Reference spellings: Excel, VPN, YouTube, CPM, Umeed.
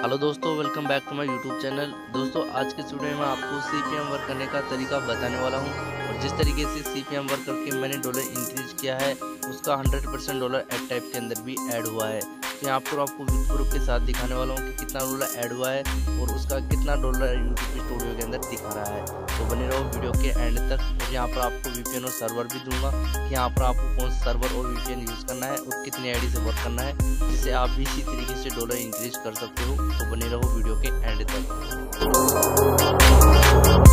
Hello दोस्तों, welcome back to my YouTube channel. दोस्तों, आज के वीडियो में आपको CPM वर्क करने का तरीका बताने वाला हूं और जिस तरीके से CPM वर्क करके मैंने डॉलर इंक्रीज किया है उसका 100% डॉलर एड टाइप के अंदर भी ऐड हुआ है। तो यहाँ पर आपको विद प्रूफ के साथ दिखाने वाला हूँ कि कितना डॉलर ऐड हुआ है और उसका कितना डॉलर यूट्यूब स्टूडियो के अंदर दिखा रहा है। तो बने रहो वीडियो के एंड तक। और यहाँ पर आपको VPN और सर्वर भी दूंगा कि यहाँ पर आपको कौन सा सर्वर और VPN यूज़ करना है और कितनी आईडी से वर्क करना है, जिससे आप भी इसी तरीके से डॉलर इंक्रीज कर सकते हो। तो बने रहो वीडियो के एंड तक।